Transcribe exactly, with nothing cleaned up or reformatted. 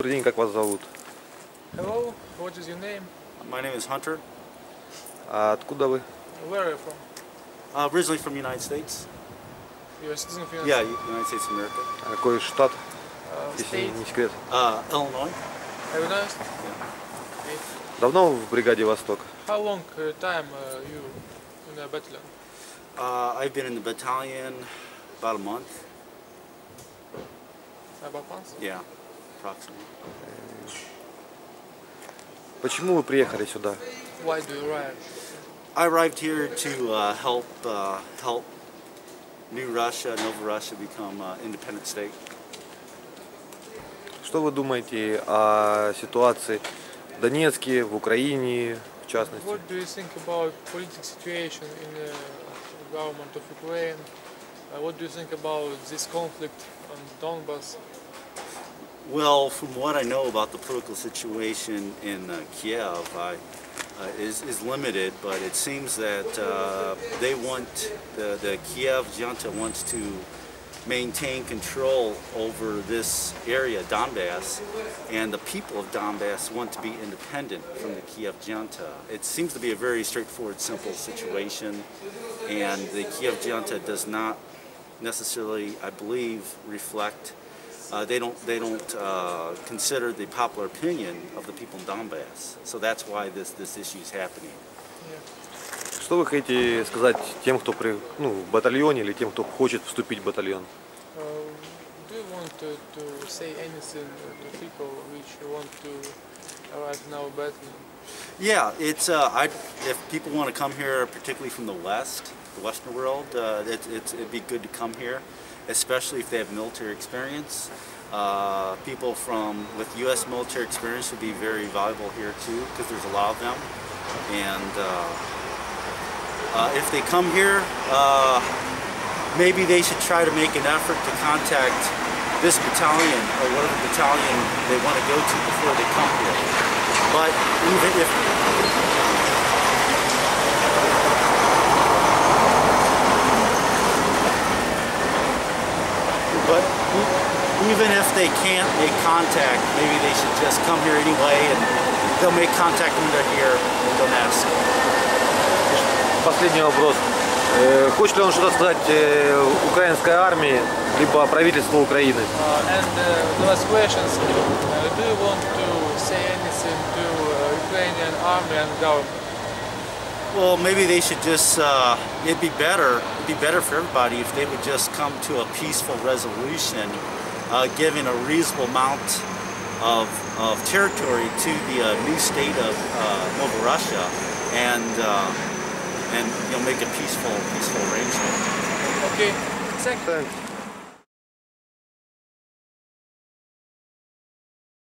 Добрый день, как вас зовут? Hello, what is your name? My name is Hunter. А откуда вы? Where are you from? Uh, originally from the United States. You're a citizen of the United States? Yeah, United States of America. А какой штат? Uh, Если не секрет. Uh, Illinois. Illinois? Yeah. Okay. Давно в бригаде «Восток»? How long uh, time uh, you in the battalion? Uh, I've been in the battalion about a month. About a month? Yeah. Почему вы приехали сюда? Why do you arrive? I arrived here to uh, help uh, help New Russia, Novorossiya become an independent state. Что вы думаете о ситуации в Донецке, в Украине, в частности? What do you think about political situation in the government of Ukraine? What do you think about this conflict on Donbass? Well, from what I know about the political situation in uh, Kiev, I, uh, is, is limited, but it seems that uh, they want, the, the Kiev junta wants to maintain control over this area, Donbass, and the people of Donbass want to be independent from the Kiev junta. It seems to be a very straightforward, simple situation, and the Kiev junta does not necessarily, I believe, reflect Uh, they don't, they don't uh, consider the popular opinion of the people in Donbass. So that's why this, this issue is happening. Что вы хотите сказать тем, кто при, ну, в батальоне или тем, кто хочет вступить в батальон? Do you want to, to say anything to people which want to arrive now in battle? Yeah, it's, uh, I, if people want to come here, particularly from the West, the Western world, uh, it, it, it'd be good to come here, especially if they have military experience. Uh, people from with U S military experience would be very valuable here too, because there's a lot of them. And uh, uh, if they come here, uh, maybe they should try to make an effort to contact this battalion or whatever battalion they want to go to before they come here. But even if But even if they can't make contact, maybe they should just come here anyway, and they'll make contact when they're here, and they'll ask. Последний вопрос. Хочет ли он что-то сказать украинской армии, либо правительству Украины? And the last question, do you want to say anything to Ukrainian army and government? Well, maybe they should just, uh, it'd be better, it'd be better for everybody if they would just come to a peaceful resolution, uh, giving a reasonable amount of, of territory to the uh, new state of uh, Novorossiya, and, uh, and, you know, make a peaceful, peaceful arrangement. Okay, thanks.